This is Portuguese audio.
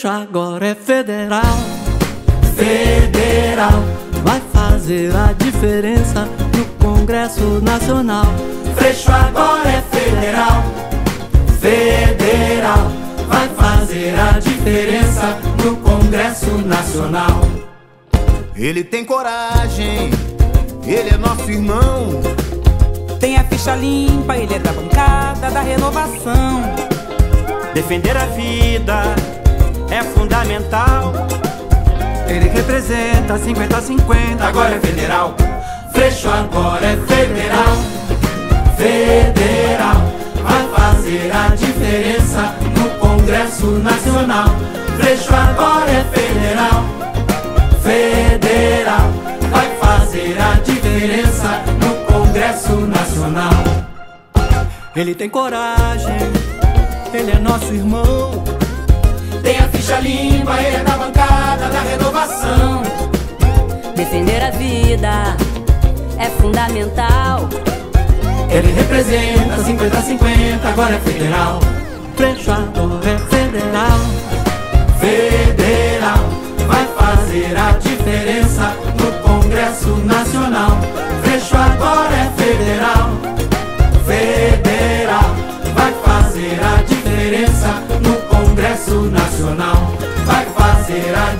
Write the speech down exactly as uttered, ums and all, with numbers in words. Freixo agora é federal. Federal vai fazer a diferença no Congresso Nacional. Freixo agora é federal. Federal vai fazer a diferença no Congresso Nacional. Ele tem coragem, ele é nosso irmão. Tem a ficha limpa, ele é da bancada da renovação. Defender a vida é fundamental. Ele representa cinquenta a cinquenta, agora é federal. Freixo agora é federal. Federal vai fazer a diferença no Congresso Nacional. Freixo agora é federal. Federal vai fazer a diferença no Congresso Nacional. Ele tem coragem, ele é nosso irmão. Tem a ficha limpa, ele é da bancada da renovação. Defender a vida é fundamental. Ele representa cinquenta a cinquenta, agora é federal. Freixo agora é federal. Federal vai fazer a diferença no Congresso Nacional. Freixo agora é federal. Federal vai fazer a diferença no Congresso Nacional. Vai fazer a diferença.